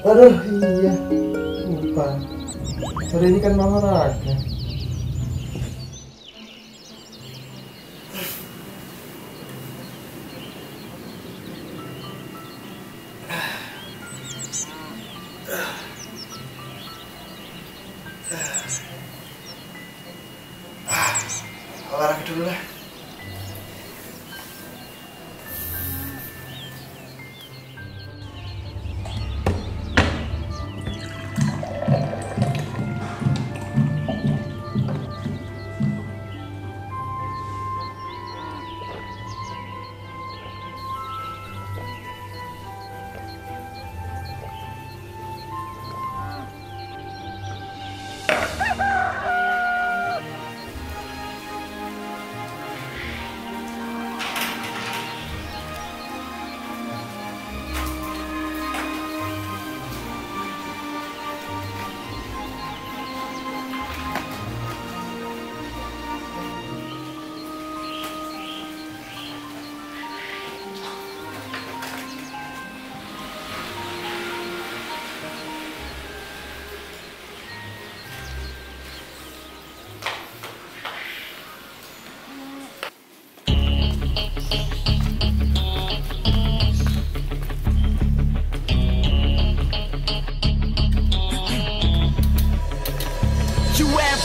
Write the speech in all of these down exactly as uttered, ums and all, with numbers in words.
Aduh iya, lupa. Hari ini kan malam olahraga. Olahraga dulu lah.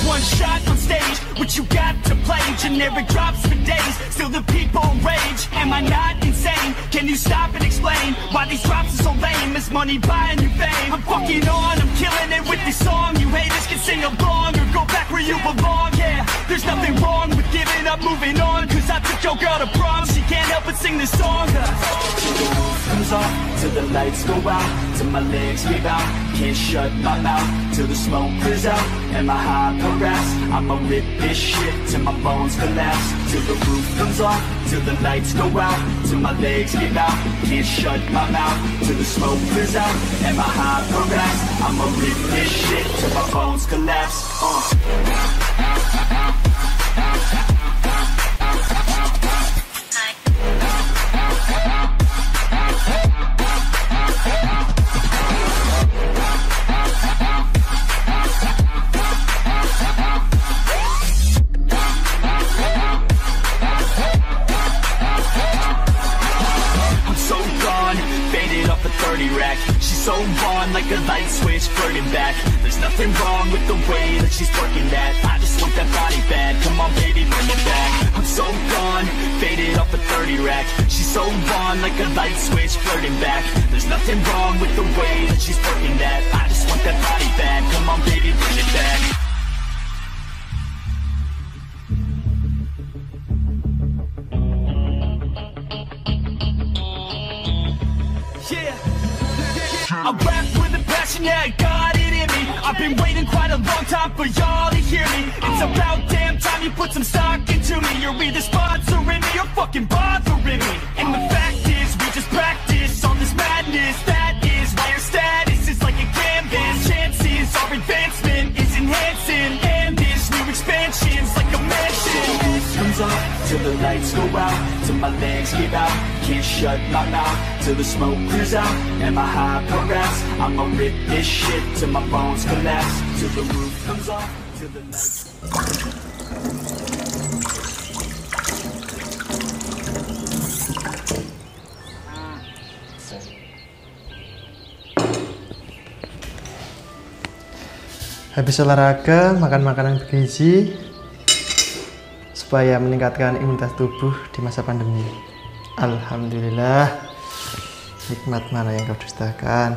One shot on stage, what you got to play? Generic drops for days, still the people rage. Am I not insane? Can you stop and explain why these drops are so lame? Is money buying you fame? I'm fucking on, I'm killing it with this song. You haters can sing along or go back where you belong. Yeah, there's nothing wrong with giving up, moving on. Cause I took your girl to prom, she can't help but sing this song. Comes off till the lights go out, till my legs give out. Can't shut my mouth till the smoke clears out and my high harass. I'ma rip this shit till my bones collapse, till the roof comes off, till the lights go out, till my legs give out. Can't shut my mouth till the smoke clears out and my high harass. I'ma rip this shit till my bones collapse. Uh. Rack. She's so on like a light switch flirting back. There's nothing wrong with the way that she's working that. I just want that body bad. Come on baby, bring it back. I'm so gone, faded off a thirty rack. She's so on like a light switch flirting back. There's nothing wrong with the way that she's working that. I just want that body bad. Come on baby, bring it back. I rap with a passion, yeah, I got it in me. I've been waiting quite a long time for y'all to hear me. It's about damn time you put some stock into me. You're either sponsoring me or fucking bothering me. And the fact is, we just practice on this madness. That is why your status is like a canvas. Chances, our advancement is enhancing. And this new expansion's like a mansion. Comes off till the lights go out, till my legs give out. Can't shut my mouth till the smoke clears out and my high harass. I'ma rip this shit till my bones collapse, till the roof comes off, till the lights. Habis olahraga, makan makanan bergizi supaya meningkatkan imunitas tubuh di masa pandemi. Alhamdulillah, nikmat mana yang kau dustakan?